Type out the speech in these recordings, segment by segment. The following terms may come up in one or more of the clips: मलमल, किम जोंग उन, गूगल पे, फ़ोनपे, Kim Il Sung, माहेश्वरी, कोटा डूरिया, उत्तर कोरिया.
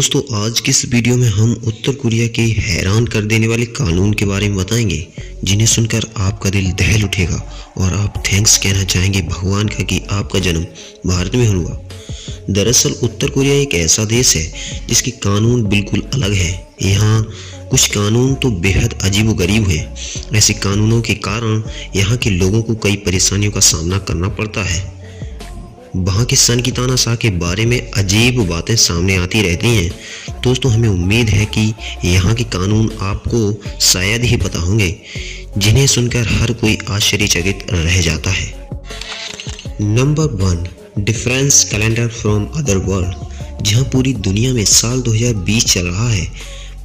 दोस्तों आज के इस वीडियो में हम उत्तर कोरिया के हैरान कर देने वाले कानून के बारे में बताएंगे, जिन्हें सुनकर आपका दिल दहल उठेगा और आप थैंक्स कहना चाहेंगे भगवान का कि आपका जन्म भारत में हुआ। दरअसल उत्तर कोरिया एक ऐसा देश है जिसके कानून बिल्कुल अलग हैं। यहाँ कुछ कानून तो बेहद अजीबोगरीब हैं। ऐसे कानूनों के कारण यहाँ के लोगों को कई परेशानियों का सामना करना पड़ता है। वहाँ के सन की तानाशाह के बारे में अजीब बातें सामने आती रहती हैं। दोस्तों हमें उम्मीद है कि यहाँ के कानून आपको शायद ही पता होंगे, जिन्हें सुनकर हर कोई आश्चर्यचकित रह जाता है। Number 1, difference calendar from other world. जहाँ पूरी दुनिया में साल 2020 चल रहा है,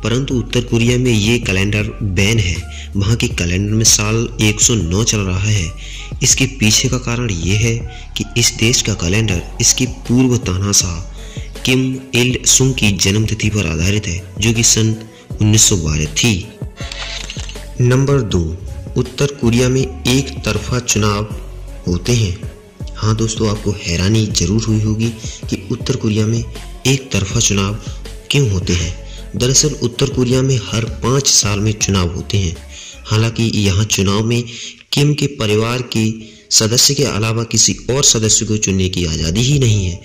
परंतु उत्तर कोरिया में ये कैलेंडर बैन है। वहाँ के कैलेंडर में साल 109 चल रहा है। इसके पीछे का कारण ये है कि इस देश का कैलेंडर इसके पूर्व तानाशाह किम इल सुंग की जन्म तिथि पर आधारित है, जो कि सन 1912 थी। नंबर 2, उत्तर कोरिया में एक तरफा चुनाव होते हैं। हाँ दोस्तों, आपको हैरानी जरूर हुई होगी कि उत्तर कोरिया में एक तरफा चुनाव क्यों होते हैं। दरअसल उत्तर कोरिया में हर 5 साल में चुनाव होते हैं। हालांकि यहाँ चुनाव में किम के परिवार के सदस्य के अलावा किसी और सदस्य को चुनने की आज़ादी ही नहीं है,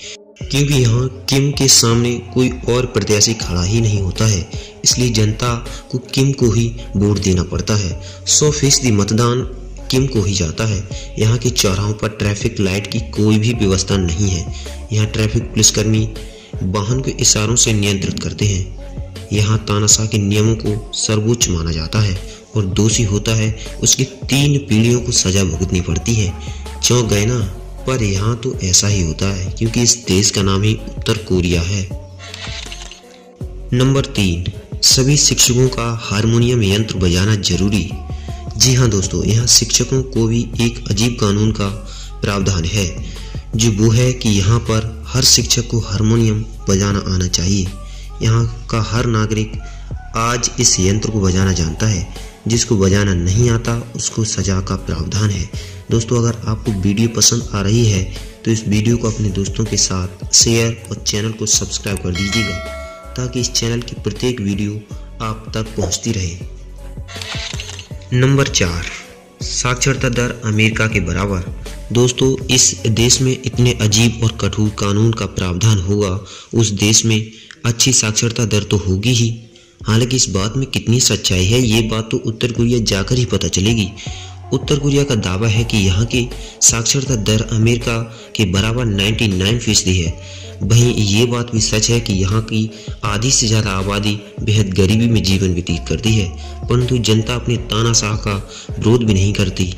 क्योंकि यहाँ किम के सामने कोई और प्रत्याशी खड़ा ही नहीं होता है, इसलिए जनता को किम को ही वोट देना पड़ता है। 100% मतदान किम को ही जाता है। यहाँ के चौराहों पर ट्रैफिक लाइट की कोई भी व्यवस्था नहीं है। यहाँ ट्रैफिक पुलिसकर्मी वाहन को इशारों से नियंत्रित करते हैं। यहाँ तानाशाह के नियमों को सर्वोच्च माना जाता है और दोषी होता है उसकी 3 पीढ़ियों को सजा भुगतनी पड़ती है। चौंक गए ना, पर यहाँ तो ऐसा ही होता है, क्योंकि इस देश का नाम ही उत्तर कोरिया है। नंबर 3, सभी शिक्षकों का हारमोनियम यंत्र बजाना जरूरी। जी हाँ दोस्तों, यहाँ शिक्षकों को भी एक अजीब कानून का प्रावधान है, जो वो है कि यहाँ पर हर शिक्षक को हारमोनियम बजाना आना चाहिए। यहाँ का हर नागरिक आज इस यंत्र को बजाना जानता है, जिसको बजाना नहीं आता उसको सजा का प्रावधान है। दोस्तों अगर आपको वीडियो पसंद आ रही है तो इस वीडियो को अपने दोस्तों के साथ शेयर और चैनल को सब्सक्राइब कर दीजिएगा, ताकि इस चैनल की प्रत्येक वीडियो आप तक पहुंचती रहे। नंबर 4, साक्षरता दर अमेरिका के बराबर। दोस्तों इस देश में इतने अजीब और कठोर कानून का प्रावधान होगा, उस देश में अच्छी साक्षरता दर तो होगी ही। हालांकि इस बात में कितनी सच्चाई है, ये बात तो उत्तर कोरिया जाकर ही पता चलेगी। उत्तर कोरिया का दावा है कि यहाँ की साक्षरता दर अमेरिका के बराबर 99% है। वहीं ये बात भी सच है कि यहाँ की आधी से ज़्यादा आबादी बेहद गरीबी में जीवन व्यतीत करती है, परंतु जनता अपने तानाशाह का विरोध भी नहीं करती।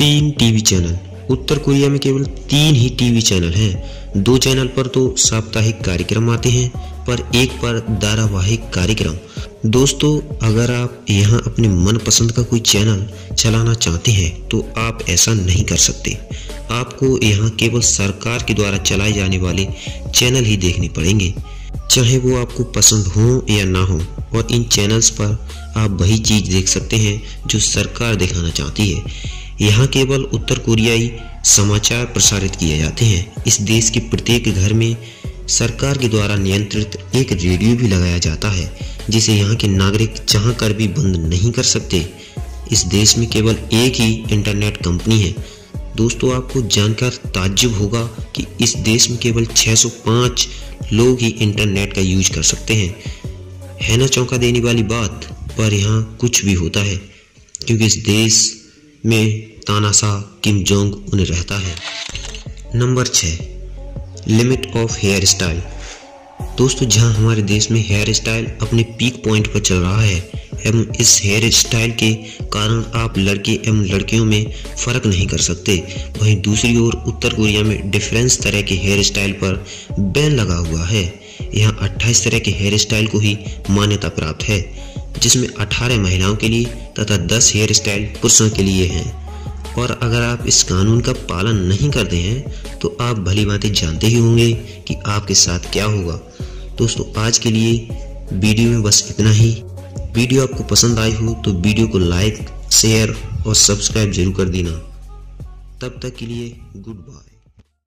3 टीवी चैनल। उत्तर कोरिया में केवल 3 ही टीवी चैनल हैं। 2 चैनल पर तो साप्ताहिक कार्यक्रम आते हैं, पर एक पर धारावाहिक कार्यक्रम। दोस्तों अगर आप यहाँ अपने मनपसंद का कोई चैनल चलाना चाहते हैं तो आप ऐसा नहीं कर सकते। आपको यहाँ केवल सरकार के द्वारा चलाए जाने वाले चैनल ही देखने पड़ेंगे, चाहे वो आपको पसंद हो या ना हो। और इन चैनल्स पर आप वही चीज़ देख सकते हैं जो सरकार दिखाना चाहती है। यहाँ केवल उत्तर कोरियाई समाचार प्रसारित किए जाते हैं। इस देश के प्रत्येक घर में सरकार के द्वारा नियंत्रित एक रेडियो भी लगाया जाता है, जिसे यहाँ के नागरिक चाह कर भी बंद नहीं कर सकते। इस देश में केवल एक ही इंटरनेट कंपनी है। दोस्तों आपको जानकर ताज्जुब होगा कि इस देश में केवल 605 लोग ही इंटरनेट का यूज कर सकते हैं। है ना चौंका देने वाली बात, पर यहाँ कुछ भी होता है, क्योंकि इस देश में तानाशाह किम जोंग उन रहता है। Number 6, limit of hair style. दोस्तों जहां हमारे देश में हेयर स्टाइल अपने पीक पॉइंट पर चल रहा है, एवं इस हेयर स्टाइल के कारण आप लड़के एवं लड़कियों में फ़र्क नहीं कर सकते, वहीं दूसरी ओर उत्तर कोरिया में डिफरेंस तरह के हेयर स्टाइल पर बैन लगा हुआ है। यहाँ 28 तरह के हेयर स्टाइल को ही मान्यता प्राप्त है, जिसमें 18 महिलाओं के लिए तथा 10 हेयर स्टाइल पुरुषों के लिए हैं। और अगर आप इस कानून का पालन नहीं करते हैं तो आप भली भांति जानते ही होंगे कि आपके साथ क्या होगा। दोस्तों आज के लिए वीडियो में बस इतना ही। वीडियो आपको पसंद आई हो तो वीडियो को लाइक, शेयर और सब्सक्राइब जरूर कर देना। तब तक के लिए गुड बाय।